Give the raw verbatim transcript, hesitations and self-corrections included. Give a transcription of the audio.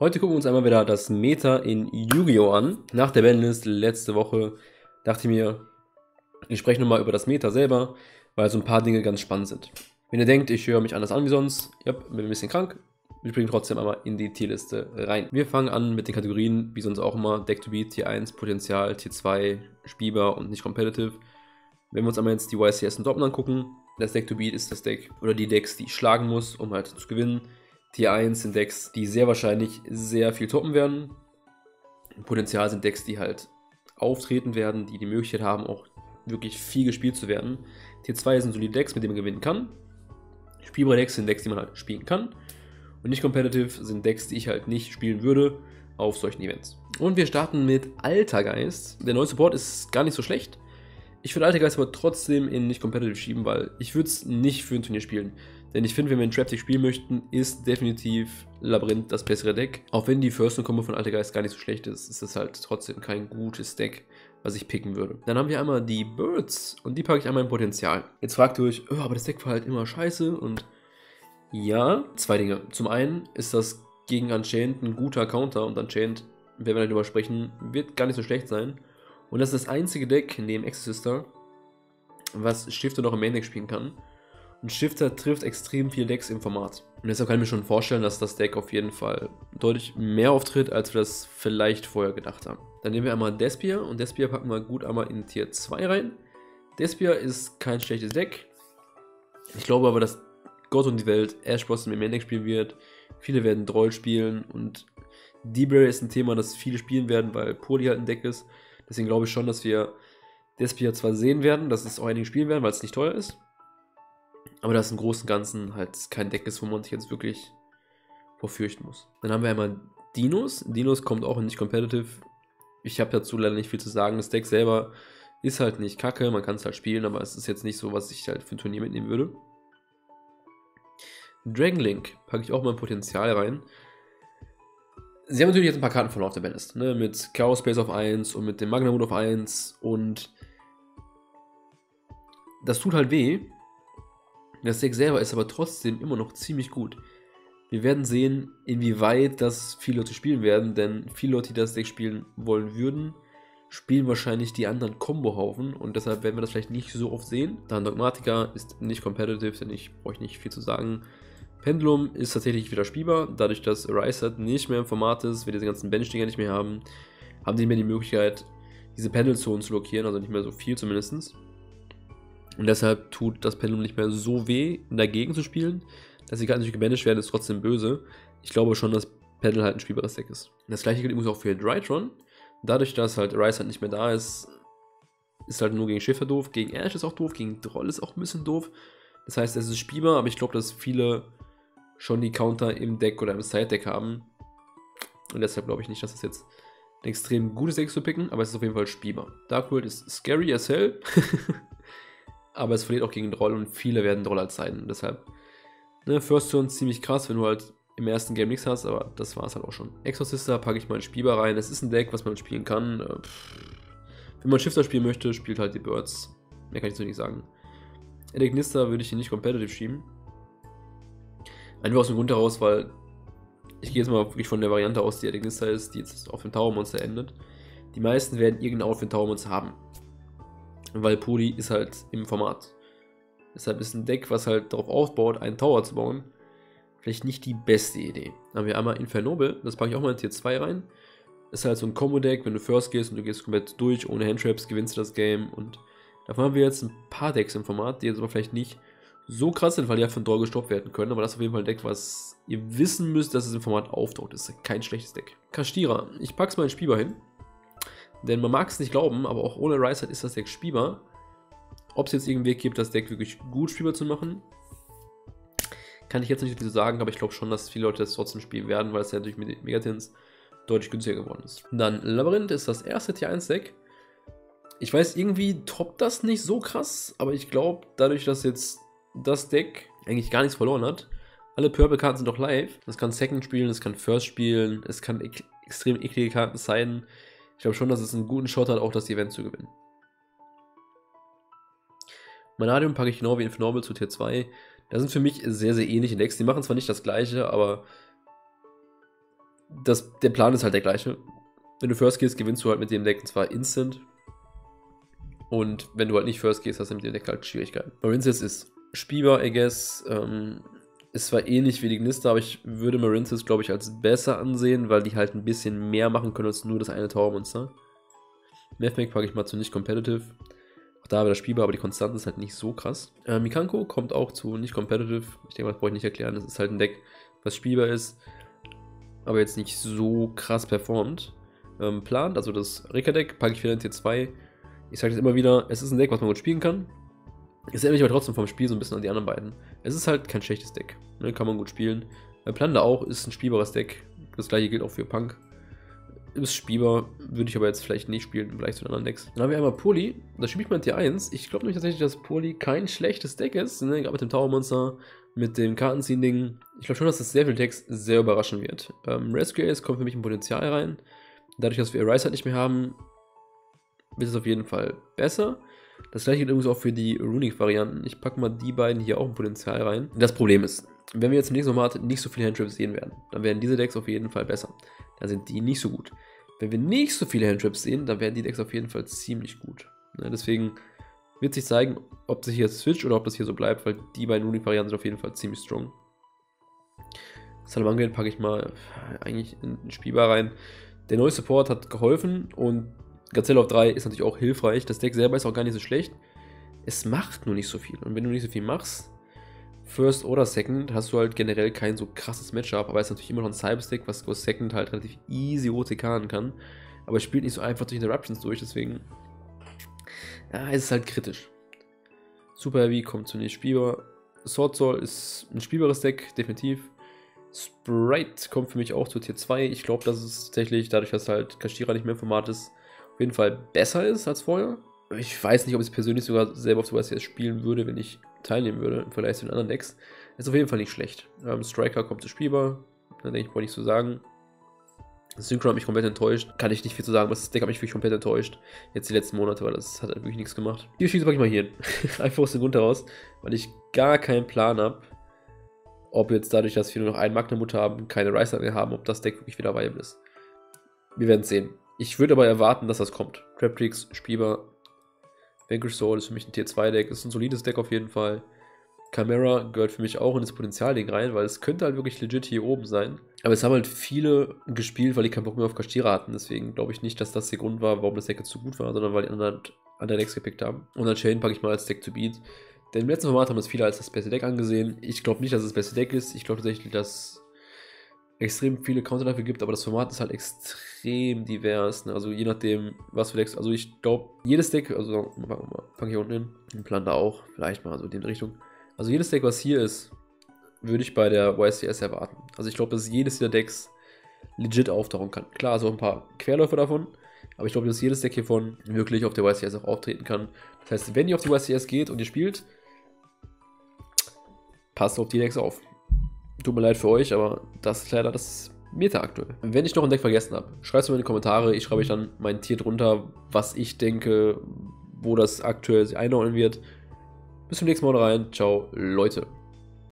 Heute gucken wir uns einmal wieder das Meta in Yu-Gi-Oh! An. Nach der Banlist letzte Woche dachte ich mir, ich spreche nochmal über das Meta selber, weil so ein paar Dinge ganz spannend sind. Wenn ihr denkt, ich höre mich anders an wie sonst, ja, bin ein bisschen krank, wir springen trotzdem einmal in die Tierliste rein. Wir fangen an mit den Kategorien, wie sonst auch immer, Deck-to-Beat, Tier eins, Potenzial, Tier zwei, spielbar und nicht competitive. Wenn wir uns einmal jetzt die Y C S in Dortmund angucken, das Deck-to-Beat ist das Deck oder die Decks, die ich schlagen muss, um halt zu gewinnen. Tier eins sind Decks, die sehr wahrscheinlich sehr viel toppen werden. Potenzial sind Decks, die halt auftreten werden, die die Möglichkeit haben, auch wirklich viel gespielt zu werden. Tier zwei sind solide Decks, mit denen man gewinnen kann. Spielbare Decks sind Decks, die man halt spielen kann. Und nicht competitive sind Decks, die ich halt nicht spielen würde auf solchen Events. Und wir starten mit Altergeist. Der neue Support ist gar nicht so schlecht. Ich würde Altergeist aber trotzdem in nicht competitive schieben, weil ich würde es nicht für ein Turnier spielen. Denn ich finde, wenn wir in Traptic spielen möchten, ist definitiv Labyrinth das bessere Deck. Auch wenn die First und Combo von Altergeist gar nicht so schlecht ist, ist das halt trotzdem kein gutes Deck, was ich picken würde. Dann haben wir einmal die Birds und die packe ich einmal im Potenzial. Jetzt fragt ihr euch, oh, aber das Deck war halt immer scheiße und ja, zwei Dinge. Zum einen ist das gegen Unchained ein guter Counter und Unchained, wenn wir darüber sprechen, wird gar nicht so schlecht sein. Und das ist das einzige Deck neben Exorcista, was Shifter noch im Main Deck spielen kann. Und Shifter trifft extrem viele Decks im Format. Und deshalb kann ich mir schon vorstellen, dass das Deck auf jeden Fall deutlich mehr auftritt, als wir das vielleicht vorher gedacht haben. Dann nehmen wir einmal Despia und Despia packen wir gut einmal in Tier zwei rein. Despia ist kein schlechtes Deck. Ich glaube aber, dass Gott und die Welt Ash Blossom im Main-Deck spielen wird. Viele werden Droll spielen und Debris ist ein Thema, das viele spielen werden, weil Puri halt ein Deck ist. Deswegen glaube ich schon, dass wir Despia zwar sehen werden, dass es auch einige spielen werden, weil es nicht teuer ist. Aber das im Großen und Ganzen halt kein Deck ist, wo man sich jetzt wirklich vorfürchten muss. Dann haben wir einmal Dinos. Dinos kommt auch in nicht competitive. Ich habe dazu leider nicht viel zu sagen. Das Deck selber ist halt nicht kacke, man kann es halt spielen, aber es ist jetzt nicht so, was ich halt für ein Turnier mitnehmen würde. Dragonlink packe ich auch mal ein Potenzial rein. Sie haben natürlich jetzt ein paar Karten verloren auf der Ballast, ne? Mit Chaos Base auf eins und mit dem Magnumot auf eins und das tut halt weh. Das Deck selber ist aber trotzdem immer noch ziemlich gut. Wir werden sehen, inwieweit das viele Leute spielen werden, denn viele Leute, die das Deck spielen wollen würden, spielen wahrscheinlich die anderen Kombohaufen und deshalb werden wir das vielleicht nicht so oft sehen. Dann Dogmatika ist nicht competitive, denn ich brauche nicht viel zu sagen. Pendulum ist tatsächlich wieder spielbar, dadurch, dass Arise halt nicht mehr im Format ist, wir diese ganzen Bench-Dinger nicht mehr haben, haben sie nicht mehr die Möglichkeit, diese Pendel-Zonen zu blockieren, also nicht mehr so viel zumindest. Und deshalb tut das Pendulum nicht mehr so weh, dagegen zu spielen. Dass sie gar nicht gebannt werden, ist trotzdem böse. Ich glaube schon, dass Pendel halt ein spielbares Deck ist. Das gleiche gilt übrigens auch für Drytron. Dadurch, dass halt Arise halt nicht mehr da ist, ist halt nur gegen Schiffer doof. Gegen Ash ist auch doof, gegen Droll ist auch ein bisschen doof. Das heißt, es ist spielbar, aber ich glaube, dass viele schon die Counter im Deck oder im Side-Deck haben. Und deshalb glaube ich nicht, dass das jetzt ein extrem gutes Deck zu picken, aber es ist auf jeden Fall spielbar. Dark World ist scary as hell. Aber es verliert auch gegen Droll und viele werden Droll als Zeiten. Deshalb, ne, First Turn ziemlich krass, wenn du halt im ersten Game nichts hast, aber das war es halt auch schon. Exorcista packe ich mal in Spielbar rein. Das ist ein Deck, was man spielen kann. Wenn man Shifter spielen möchte, spielt halt die Birds. Mehr kann ich so nicht sagen. Edegnister würde ich hier nicht competitive schieben. Einfach aus dem Grund heraus, weil ich gehe jetzt mal wirklich von der Variante aus, die Edegnister ist, die jetzt auf dem Tower Monster endet. Die meisten werden irgendeinen auf dem Tower Monster haben. Weil Pudi ist halt im Format. Deshalb ist ein Deck, was halt darauf aufbaut, einen Tower zu bauen, vielleicht nicht die beste Idee. Dann haben wir einmal Infernoble, das packe ich auch mal in Tier zwei rein. Ist halt so ein Combo-Deck, wenn du First gehst und du gehst komplett durch, ohne Handtraps, gewinnst du das Game. Und davon haben wir jetzt ein paar Decks im Format, die jetzt aber vielleicht nicht so krass sind, weil die halt von Droll gestoppt werden können. Aber das ist auf jeden Fall ein Deck, was ihr wissen müsst, dass es im Format auftaucht. Das ist kein schlechtes Deck. Kashira, ich pack's mal in Spielbar hin. Denn man mag es nicht glauben, aber auch ohne Arise ist das Deck spielbar. Ob es jetzt irgendeinen Weg gibt, das Deck wirklich gut spielbar zu machen, kann ich jetzt nicht so sagen, aber ich glaube schon, dass viele Leute das trotzdem spielen werden, weil es ja durch Megatins deutlich günstiger geworden ist. Dann Labyrinth ist das erste Tier eins Deck. Ich weiß, irgendwie toppt das nicht so krass, aber ich glaube, dadurch, dass jetzt das Deck eigentlich gar nichts verloren hat, alle Purple-Karten sind doch live. Es kann Second spielen, es kann First spielen, es kann ek extrem eklige Karten sein. Ich glaube schon, dass es einen guten Shot hat, auch das Event zu gewinnen. Manadium packe ich genau wie Infernoble zu Tier zwei. Das sind für mich sehr, sehr ähnliche Decks. Die machen zwar nicht das gleiche, aber das, der Plan ist halt der gleiche. Wenn du First gehst, gewinnst du halt mit dem Deck, und zwar instant. Und wenn du halt nicht First gehst, hast du mit dem Deck halt Schwierigkeiten. Marincess ist spielbar, I guess. Ähm, ist zwar ähnlich wie Edegnister, aber ich würde Marincess, glaube ich, als besser ansehen, weil die halt ein bisschen mehr machen können als nur das eine Tower Monster. Mathmake packe ich mal zu nicht competitive. Auch da wäre das spielbar, aber die Konstante ist halt nicht so krass. Äh, Mikanko kommt auch zu nicht competitive. Ich denke, das brauche ich nicht erklären. Das ist halt ein Deck, was spielbar ist, aber jetzt nicht so krass performt. Ähm, plant, also das Rekka-Deck packe ich wieder in Tier zwei. Ich sage das immer wieder, es ist ein Deck, was man gut spielen kann. Es erinnert mich aber trotzdem vom Spiel so ein bisschen an die anderen beiden. Es ist halt kein schlechtes Deck, ne, kann man gut spielen. Äh, Plunder auch, ist ein spielbares Deck. Das gleiche gilt auch für Punk. Ist spielbar, würde ich aber jetzt vielleicht nicht spielen im Vergleich zu den anderen Decks. Dann haben wir einmal Puli, da spiele ich mal in Tier eins. Ich glaube nämlich tatsächlich, dass Puli kein schlechtes Deck ist, ne? Gerade mit dem Tower Monster, mit dem Kartenziehen-Ding. Ich glaube schon, dass das sehr viel Decks sehr überraschen wird. Ähm, Rescue Ace kommt für mich ein Potenzial rein. Dadurch, dass wir Arise halt nicht mehr haben, wird es auf jeden Fall besser. Das gleiche gilt übrigens auch für die Runic-Varianten. Ich packe mal die beiden hier auch ein Potenzial rein. Das Problem ist, wenn wir jetzt im nächsten Format nicht so viele Handtraps sehen werden, dann werden diese Decks auf jeden Fall besser. Dann sind die nicht so gut. Wenn wir nicht so viele Handtraps sehen, dann werden die Decks auf jeden Fall ziemlich gut. Ja, deswegen wird sich zeigen, ob sich hier switcht oder ob das hier so bleibt, weil die beiden Runic-Varianten sind auf jeden Fall ziemlich strong. Salamangel packe ich mal eigentlich in Spielbar rein. Der neue Support hat geholfen und Gazelle auf drei ist natürlich auch hilfreich. Das Deck selber ist auch gar nicht so schlecht. Es macht nur nicht so viel. Und wenn du nicht so viel machst, First oder Second, hast du halt generell kein so krasses Matchup. Aber es ist natürlich immer noch ein Cyber-Stack, was Second halt relativ easy O T K'en kann. Aber es spielt nicht so einfach durch Interruptions durch, deswegen ja, es ist halt kritisch. Super Heavy kommt zunächst spielbar. Sword Soul ist ein spielbares Deck, definitiv. Sprite kommt für mich auch zu Tier zwei. Ich glaube, dass es tatsächlich, dadurch, dass halt Kashira nicht mehr im Format ist, auf jeden Fall besser ist als vorher. Ich weiß nicht, ob ich es persönlich sogar selber auf sowas jetzt spielen würde, wenn ich teilnehmen würde im Vergleich zu den anderen Decks. Ist auf jeden Fall nicht schlecht. Ähm, Striker kommt zu spielbar. Da denke ich, brauche ich nichts zu sagen. Synchro hat mich komplett enttäuscht. Kann ich nicht viel zu sagen, aber das Deck hat mich wirklich komplett enttäuscht. Jetzt die letzten Monate, weil das hat halt wirklich nichts gemacht. Die Geschichte packe ich mal hier hin. Einfach aus dem Grund heraus, weil ich gar keinen Plan habe, ob jetzt dadurch, dass wir nur noch einen Magnumot haben, keine Riser mehr haben, ob das Deck wirklich wieder viable ist. Wir werden es sehen. Ich würde aber erwarten, dass das kommt. Trap Tricks, spielbar. Vanquish Soul ist für mich ein Tier zwei Deck. Ist ein solides Deck auf jeden Fall. Chimera gehört für mich auch in das Potenzial-Ding rein, weil es könnte halt wirklich legit hier oben sein. Aber es haben halt viele gespielt, weil die keinen Bock mehr auf Kashira hatten. Deswegen glaube ich nicht, dass das der Grund war, warum das Deck jetzt so gut war, sondern weil die anderen andere Decks gepickt haben. Und Unchained packe ich mal als Deck to beat. Denn im letzten Format haben es viele als das beste Deck angesehen. Ich glaube nicht, dass es das beste Deck ist. Ich glaube tatsächlich, dass extrem viele Counter dafür gibt, aber das Format ist halt extrem divers, ne? Also je nachdem, was für Decks, also ich glaube, jedes Deck, also fang hier unten hin, den Plan da auch, vielleicht mal so in die Richtung, also jedes Deck, was hier ist, würde ich bei der Y C S erwarten, also ich glaube, dass jedes dieser Decks legit auftauchen kann, klar, also ein paar Querläufer davon, aber ich glaube, dass jedes Deck hiervon wirklich auf der Y C S auch auftreten kann, das heißt, wenn ihr auf die Y C S geht und ihr spielt, passt auf die Decks auf. Tut mir leid für euch, aber das ist leider das Meta aktuell. Wenn ich noch ein Deck vergessen habe, schreibt es mir in die Kommentare. Ich schreibe euch dann mein Tier drunter, was ich denke, wo das aktuell sich einordnen wird. Bis zum nächsten Mal rein. Ciao, Leute.